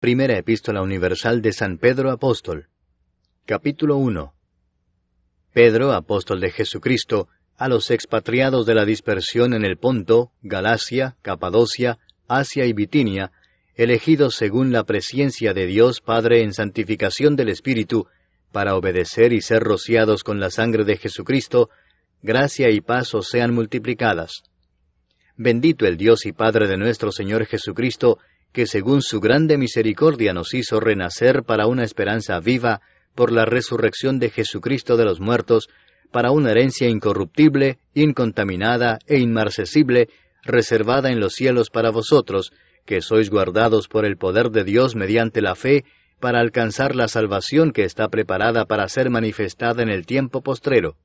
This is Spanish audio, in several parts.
Primera Epístola Universal de San Pedro Apóstol. Capítulo 1. Pedro, apóstol de Jesucristo, a los expatriados de la dispersión en el Ponto, Galacia, Capadocia, Asia y Bitinia, elegidos según la presciencia de Dios Padre en santificación del Espíritu, para obedecer y ser rociados con la sangre de Jesucristo, gracia y paz os sean multiplicadas. Bendito el Dios y Padre de nuestro Señor Jesucristo, que según su grande misericordia nos hizo renacer para una esperanza viva por la resurrección de Jesucristo de los muertos, para una herencia incorruptible, incontaminada e inmarcesible, reservada en los cielos para vosotros, que sois guardados por el poder de Dios mediante la fe, para alcanzar la salvación que está preparada para ser manifestada en el tiempo postrero.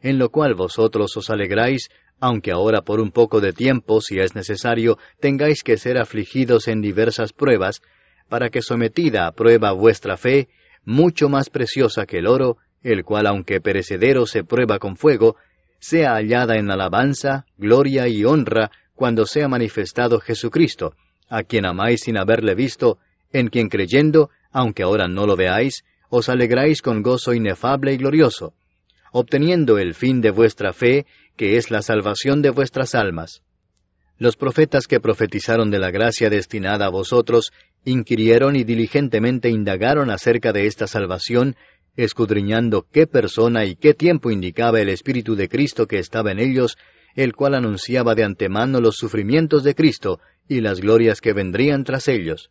En lo cual vosotros os alegráis, aunque ahora por un poco de tiempo, si es necesario, tengáis que ser afligidos en diversas pruebas, para que sometida a prueba vuestra fe, mucho más preciosa que el oro, el cual aunque perecedero se prueba con fuego, sea hallada en alabanza, gloria y honra cuando sea manifestado Jesucristo, a quien amáis sin haberle visto, en quien creyendo, aunque ahora no lo veáis, os alegráis con gozo inefable y glorioso, obteniendo el fin de vuestra fe, que es la salvación de vuestras almas. Los profetas que profetizaron de la gracia destinada a vosotros, inquirieron y diligentemente indagaron acerca de esta salvación, escudriñando qué persona y qué tiempo indicaba el Espíritu de Cristo que estaba en ellos, el cual anunciaba de antemano los sufrimientos de Cristo y las glorias que vendrían tras ellos.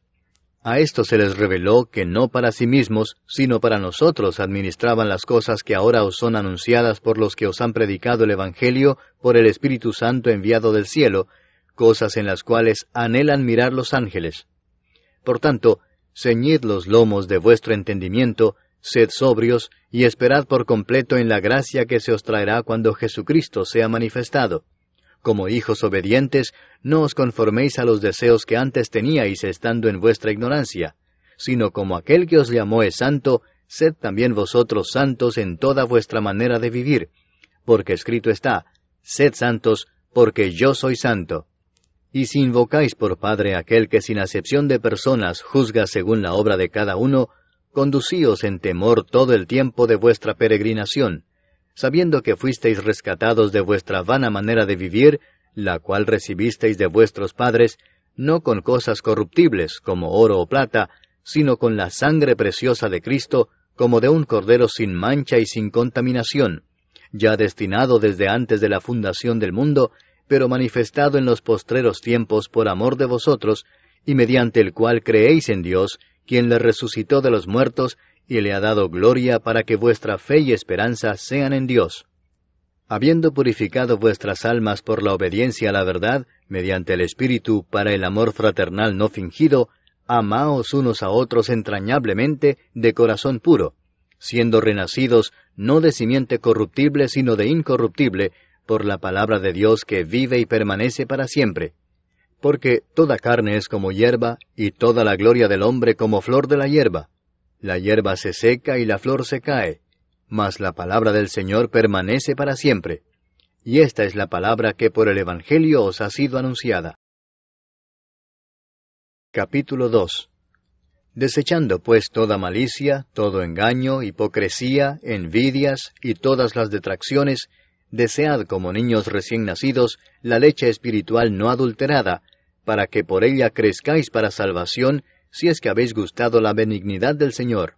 A esto se les reveló que no para sí mismos, sino para nosotros administraban las cosas que ahora os son anunciadas por los que os han predicado el Evangelio por el Espíritu Santo enviado del cielo, cosas en las cuales anhelan mirar los ángeles. Por tanto, ceñid los lomos de vuestro entendimiento, sed sobrios y esperad por completo en la gracia que se os traerá cuando Jesucristo sea manifestado. Como hijos obedientes, no os conforméis a los deseos que antes teníais estando en vuestra ignorancia, sino como aquel que os llamó es santo, sed también vosotros santos en toda vuestra manera de vivir, porque escrito está, sed santos, porque yo soy santo. Y si invocáis por Padre aquel que sin acepción de personas juzga según la obra de cada uno, conducíos en temor todo el tiempo de vuestra peregrinación, sabiendo que fuisteis rescatados de vuestra vana manera de vivir, la cual recibisteis de vuestros padres, no con cosas corruptibles, como oro o plata, sino con la sangre preciosa de Cristo, como de un cordero sin mancha y sin contaminación, ya destinado desde antes de la fundación del mundo, pero manifestado en los postreros tiempos por amor de vosotros, y mediante el cual creéis en Dios, quien le resucitó de los muertos, y le ha dado gloria para que vuestra fe y esperanza sean en Dios. Habiendo purificado vuestras almas por la obediencia a la verdad, mediante el Espíritu para el amor fraternal no fingido, amaos unos a otros entrañablemente de corazón puro, siendo renacidos no de simiente corruptible sino de incorruptible, por la palabra de Dios que vive y permanece para siempre. Porque toda carne es como hierba, y toda la gloria del hombre como flor de la hierba. La hierba se seca y la flor se cae, mas la palabra del Señor permanece para siempre. Y esta es la palabra que por el Evangelio os ha sido anunciada. Capítulo 2. Desechando pues toda malicia, todo engaño, hipocresía, envidias y todas las detracciones, desead como niños recién nacidos la leche espiritual no adulterada, para que por ella crezcáis para salvación, si es que habéis gustado la benignidad del Señor.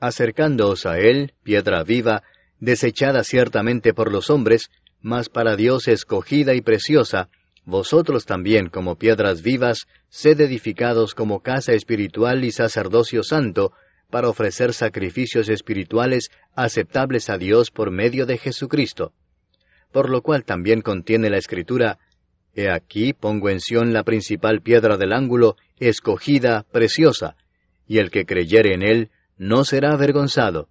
Acercándoos a Él, piedra viva, desechada ciertamente por los hombres, mas para Dios escogida y preciosa, vosotros también como piedras vivas, sed edificados como casa espiritual y sacerdocio santo, para ofrecer sacrificios espirituales aceptables a Dios por medio de Jesucristo. Por lo cual también contiene la Escritura, «He aquí pongo en Sión la principal piedra del ángulo, escogida, preciosa, y el que creyere en él no será avergonzado».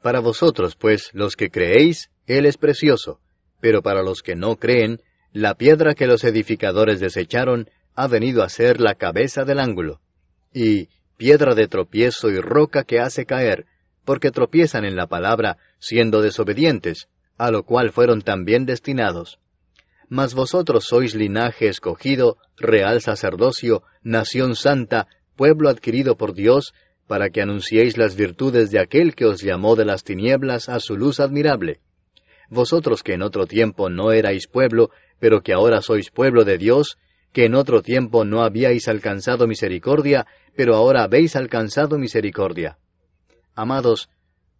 Para vosotros, pues, los que creéis, él es precioso, pero para los que no creen, la piedra que los edificadores desecharon ha venido a ser la cabeza del ángulo, y piedra de tropiezo y roca que hace caer, porque tropiezan en la palabra, siendo desobedientes, a lo cual fueron también destinados. Mas vosotros sois linaje escogido, real sacerdocio, nación santa, pueblo adquirido por Dios, para que anunciéis las virtudes de aquel que os llamó de las tinieblas a su luz admirable. Vosotros que en otro tiempo no erais pueblo, pero que ahora sois pueblo de Dios, que en otro tiempo no habíais alcanzado misericordia, pero ahora habéis alcanzado misericordia. Amados,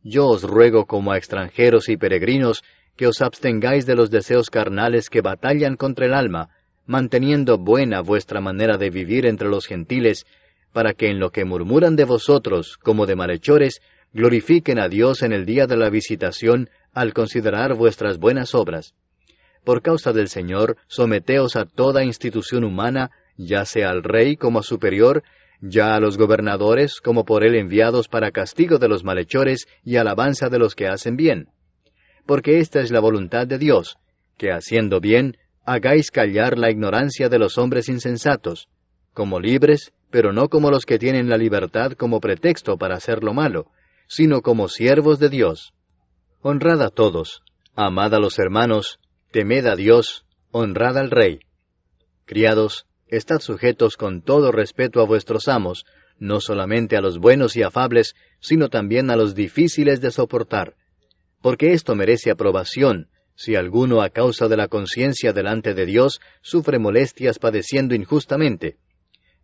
yo os ruego como a extranjeros y peregrinos, que os abstengáis de los deseos carnales que batallan contra el alma, manteniendo buena vuestra manera de vivir entre los gentiles, para que en lo que murmuran de vosotros, como de malhechores, glorifiquen a Dios en el día de la visitación al considerar vuestras buenas obras. Por causa del Señor, someteos a toda institución humana, ya sea al rey como a superior, ya a los gobernadores como por él enviados para castigo de los malhechores y alabanza de los que hacen bien. Porque esta es la voluntad de Dios, que haciendo bien, hagáis callar la ignorancia de los hombres insensatos, como libres, pero no como los que tienen la libertad como pretexto para hacer lo malo, sino como siervos de Dios. Honrad a todos, amad a los hermanos, temed a Dios, honrad al Rey. Criados, estad sujetos con todo respeto a vuestros amos, no solamente a los buenos y afables, sino también a los difíciles de soportar. Porque esto merece aprobación, si alguno a causa de la conciencia delante de Dios sufre molestias padeciendo injustamente.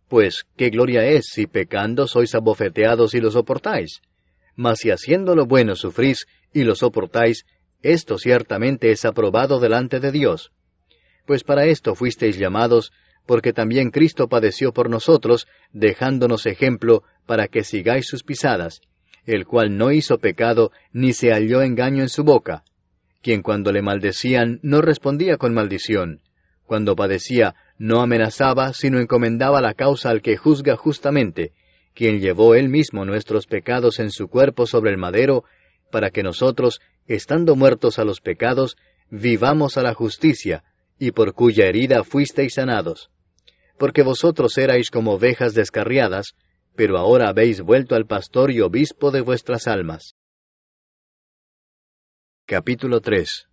Pues, ¿qué gloria es si pecando sois abofeteados y lo soportáis? Mas si haciendo lo bueno sufrís y lo soportáis, esto ciertamente es aprobado delante de Dios. Pues para esto fuisteis llamados, porque también Cristo padeció por nosotros, dejándonos ejemplo para que sigáis sus pisadas, el cual no hizo pecado, ni se halló engaño en su boca, quien cuando le maldecían no respondía con maldición, cuando padecía no amenazaba, sino encomendaba la causa al que juzga justamente, quien llevó él mismo nuestros pecados en su cuerpo sobre el madero, para que nosotros, estando muertos a los pecados, vivamos a la justicia, y por cuya herida fuisteis sanados. Porque vosotros erais como ovejas descarriadas, pero ahora habéis vuelto al pastor y obispo de vuestras almas. Capítulo 3.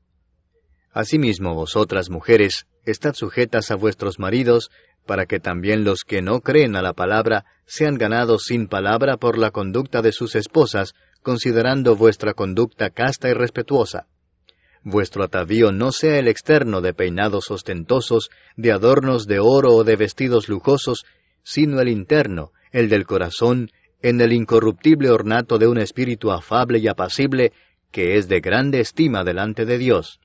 Asimismo vosotras, mujeres, estad sujetas a vuestros maridos, para que también los que no creen a la palabra sean ganados sin palabra por la conducta de sus esposas, considerando vuestra conducta casta y respetuosa. Vuestro atavío no sea el externo de peinados ostentosos, de adornos de oro o de vestidos lujosos, sino el interno, el del corazón, en el incorruptible ornato de un espíritu afable y apacible, que es de grande estima delante de Dios.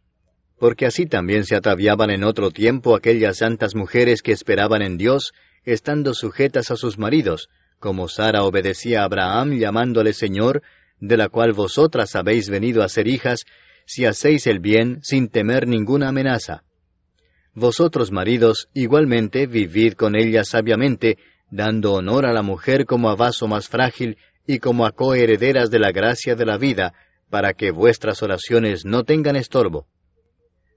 Porque así también se ataviaban en otro tiempo aquellas santas mujeres que esperaban en Dios, estando sujetas a sus maridos, como Sara obedecía a Abraham llamándole Señor, de la cual vosotras habéis venido a ser hijas, si hacéis el bien sin temer ninguna amenaza. Vosotros, maridos, igualmente vivid con ellas sabiamente, dando honor a la mujer como a vaso más frágil y como a coherederas de la gracia de la vida, para que vuestras oraciones no tengan estorbo.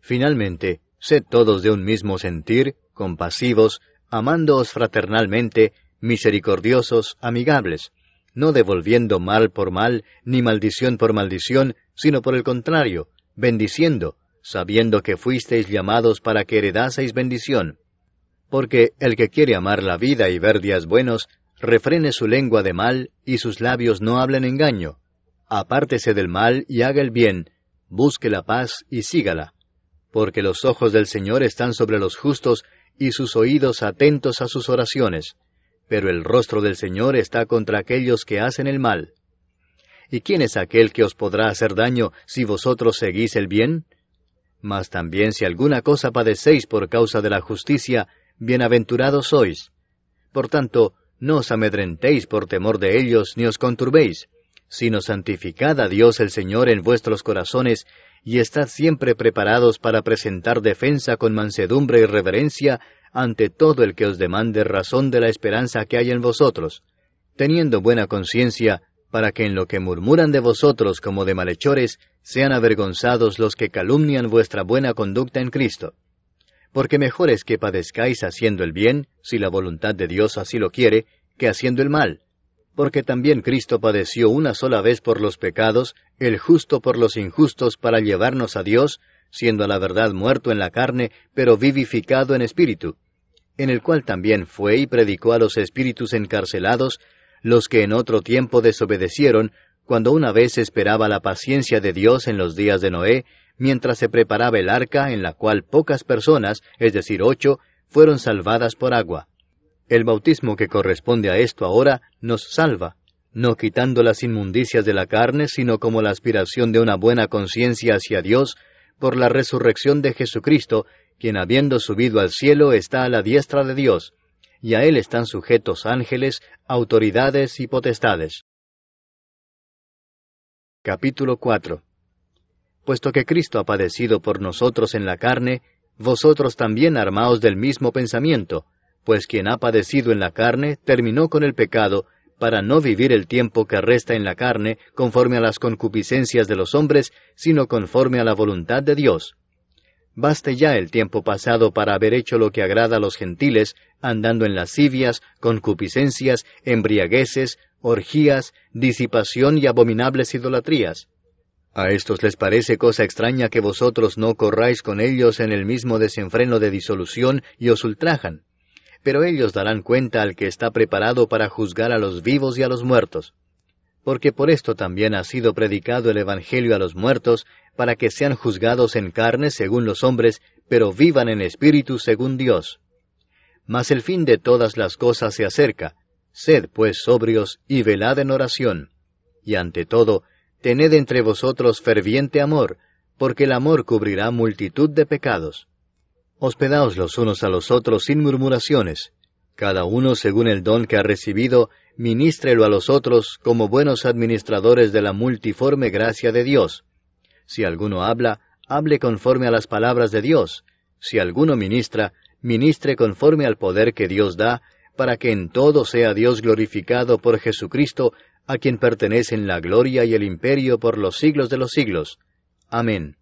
Finalmente, sed todos de un mismo sentir, compasivos, amándoos fraternalmente, misericordiosos, amigables, no devolviendo mal por mal, ni maldición por maldición, sino por el contrario, bendiciendo, sabiendo que fuisteis llamados para que heredaseis bendición. Porque el que quiere amar la vida y ver días buenos, refrene su lengua de mal, y sus labios no hablen engaño. Apártese del mal y haga el bien, busque la paz y sígala. Porque los ojos del Señor están sobre los justos, y sus oídos atentos a sus oraciones. Pero el rostro del Señor está contra aquellos que hacen el mal. ¿Y quién es aquel que os podrá hacer daño si vosotros seguís el bien? Mas también si alguna cosa padecéis por causa de la justicia, bienaventurados sois. Por tanto, no os amedrentéis por temor de ellos, ni os conturbéis, sino santificad a Dios el Señor en vuestros corazones, y estad siempre preparados para presentar defensa con mansedumbre y reverencia ante todo el que os demande razón de la esperanza que hay en vosotros, teniendo buena conciencia, para que en lo que murmuran de vosotros como de malhechores, sean avergonzados los que calumnian vuestra buena conducta en Cristo. Porque mejor es que padezcáis haciendo el bien, si la voluntad de Dios así lo quiere, que haciendo el mal. Porque también Cristo padeció una sola vez por los pecados, el justo por los injustos para llevarnos a Dios, siendo a la verdad muerto en la carne, pero vivificado en espíritu. en el cual también fue y predicó a los espíritus encarcelados, los que en otro tiempo desobedecieron, cuando una vez esperaba la paciencia de Dios en los días de Noé, mientras se preparaba el arca en la cual pocas personas, es decir, 8, fueron salvadas por agua. El bautismo que corresponde a esto ahora nos salva, no quitando las inmundicias de la carne, sino como la aspiración de una buena conciencia hacia Dios, por la resurrección de Jesucristo, quien habiendo subido al cielo está a la diestra de Dios, y a él están sujetos ángeles, autoridades y potestades. Capítulo 4. Puesto que Cristo ha padecido por nosotros en la carne, vosotros también armaos del mismo pensamiento, pues quien ha padecido en la carne terminó con el pecado, para no vivir el tiempo que resta en la carne conforme a las concupiscencias de los hombres, sino conforme a la voluntad de Dios. Baste ya el tiempo pasado para haber hecho lo que agrada a los gentiles, andando en lascivias, concupiscencias, embriagueces, orgías, disipación y abominables idolatrías. A estos les parece cosa extraña que vosotros no corráis con ellos en el mismo desenfreno de disolución y os ultrajan. Pero ellos darán cuenta al que está preparado para juzgar a los vivos y a los muertos. Porque por esto también ha sido predicado el Evangelio a los muertos, para que sean juzgados en carne según los hombres, pero vivan en espíritu según Dios. Mas el fin de todas las cosas se acerca. Sed pues sobrios y velad en oración. Y ante todo, tened entre vosotros ferviente amor, porque el amor cubrirá multitud de pecados. Hospedaos los unos a los otros sin murmuraciones. Cada uno, según el don que ha recibido, minístrelo a los otros como buenos administradores de la multiforme gracia de Dios. Si alguno habla, hable conforme a las palabras de Dios. Si alguno ministra, ministre conforme al poder que Dios da, para que en todo sea Dios glorificado por Jesucristo, a quien pertenecen la gloria y el imperio por los siglos de los siglos. Amén.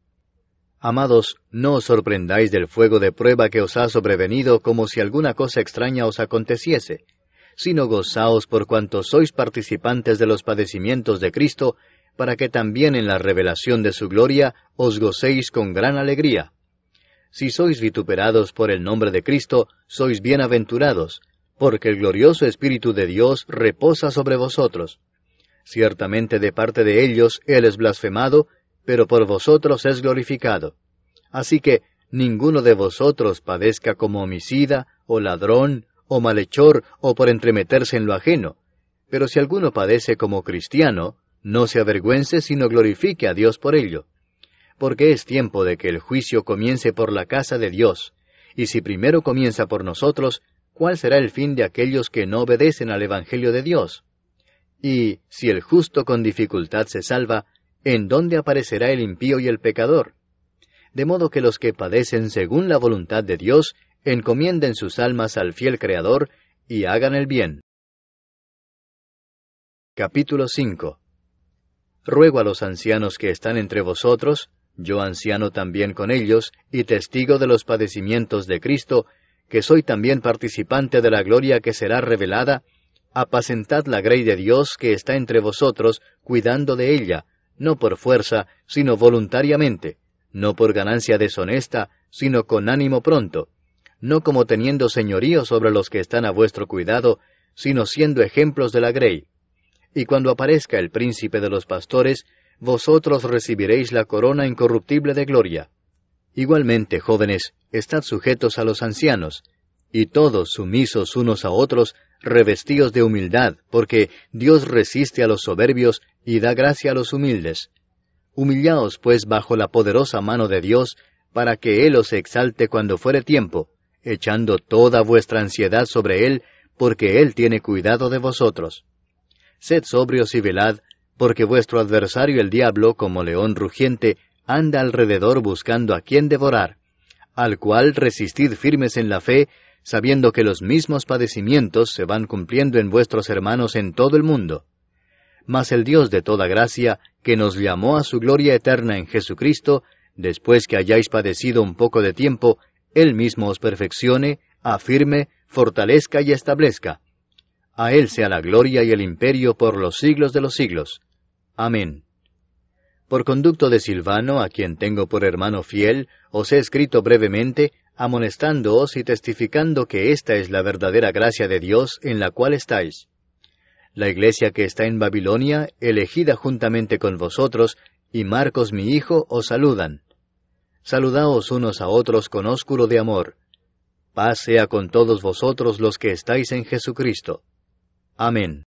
Amados, no os sorprendáis del fuego de prueba que os ha sobrevenido como si alguna cosa extraña os aconteciese, sino gozaos por cuanto sois participantes de los padecimientos de Cristo, para que también en la revelación de su gloria os gocéis con gran alegría. Si sois vituperados por el nombre de Cristo, sois bienaventurados, porque el glorioso Espíritu de Dios reposa sobre vosotros. Ciertamente de parte de ellos Él es blasfemado, pero por vosotros es glorificado. Así que ninguno de vosotros padezca como homicida, o ladrón, o malhechor, o por entremeterse en lo ajeno. Pero si alguno padece como cristiano, no se avergüence, sino glorifique a Dios por ello. Porque es tiempo de que el juicio comience por la casa de Dios, y si primero comienza por nosotros, ¿cuál será el fin de aquellos que no obedecen al Evangelio de Dios? Y si el justo con dificultad se salva, ¿en dónde aparecerá el impío y el pecador? De modo que los que padecen según la voluntad de Dios, encomienden sus almas al fiel Creador y hagan el bien. Capítulo 5. Ruego a los ancianos que están entre vosotros, yo anciano también con ellos, y testigo de los padecimientos de Cristo, que soy también participante de la gloria que será revelada, apacentad la grey de Dios que está entre vosotros, cuidando de ella, no por fuerza, sino voluntariamente, no por ganancia deshonesta, sino con ánimo pronto, no como teniendo señorío sobre los que están a vuestro cuidado, sino siendo ejemplos de la grey. Y cuando aparezca el príncipe de los pastores, vosotros recibiréis la corona incorruptible de gloria. Igualmente, jóvenes, estad sujetos a los ancianos, y todos sumisos unos a otros, revestíos de humildad, porque Dios resiste a los soberbios y da gracia a los humildes. Humillaos, pues, bajo la poderosa mano de Dios, para que Él os exalte cuando fuere tiempo, echando toda vuestra ansiedad sobre Él, porque Él tiene cuidado de vosotros. Sed sobrios y velad, porque vuestro adversario el diablo, como león rugiente, anda alrededor buscando a quien devorar, al cual resistid firmes en la fe, sabiendo que los mismos padecimientos se van cumpliendo en vuestros hermanos en todo el mundo. Mas el Dios de toda gracia, que nos llamó a su gloria eterna en Jesucristo, después que hayáis padecido un poco de tiempo, Él mismo os perfeccione, afirme, fortalezca y establezca. A Él sea la gloria y el imperio por los siglos de los siglos. Amén. Por conducto de Silvano, a quien tengo por hermano fiel, os he escrito brevemente, amonestándoos y testificando que esta es la verdadera gracia de Dios en la cual estáis. La iglesia que está en Babilonia, elegida juntamente con vosotros, y Marcos mi hijo os saludan. Saludaos unos a otros con ósculo de amor. Paz sea con todos vosotros los que estáis en Jesucristo. Amén.